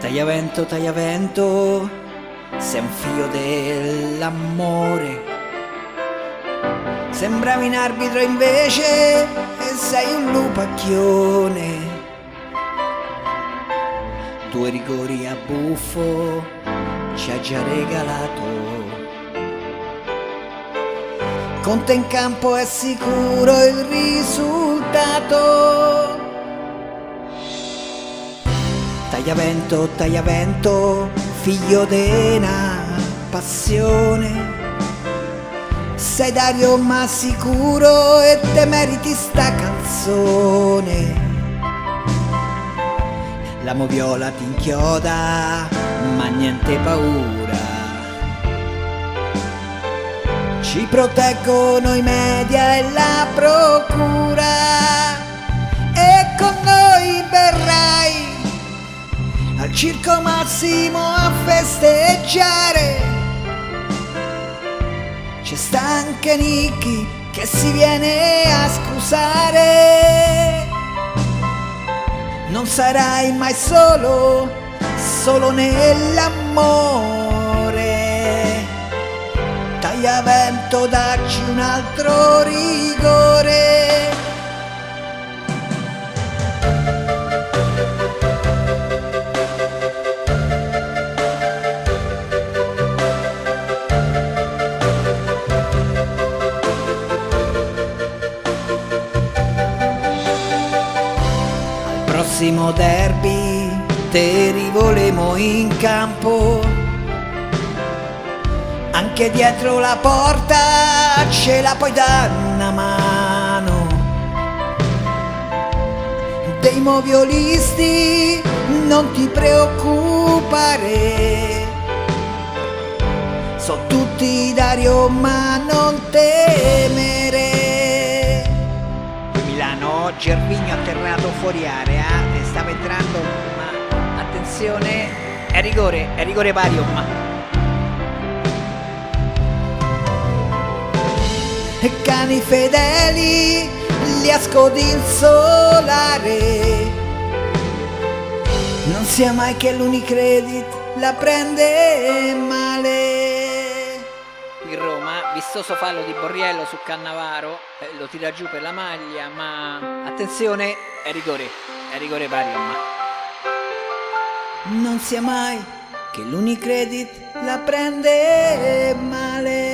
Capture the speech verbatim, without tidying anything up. Tagliavento, Tagliavento, sei un figlio dell'amore. Sembravi un arbitro invece e sei un lupacchione. Due rigori a buffo ci ha già regalato. Con te in campo è sicuro il risultato. Tagliavento, Tagliavento, figlio d'ena passione. Sei Dario ma sicuro e te meriti sta canzone. La moviola ti inchioda, ma niente paura. Ci proteggono i media e la procura. E con noi verrai al Circo Massimo a festeggiare. C'è sta anche Nicchi che si viene a scusare. Non sarai mai solo, solo nell'amore. Tagliavento, dacci un altro rigore. Al prossimo derby te rivolemo in campo. Anche dietro la porta ce la puoi dare una mano. Dei moviolisti non ti preoccupare. So tutti Dario ma non temere. Milano, Gervinio atterrato fuori area, stava entrando, ma attenzione, è rigore, è rigore vario, ma... E cani fedeli li asco d'insolare. Non sia mai che l'Unicredit la prende male. Il Roma, vistoso fallo di Borriello su Cannavaro, eh, lo tira giù per la maglia, ma attenzione, è rigore. È rigore vario, ma non sia mai che l'Unicredit la prende male.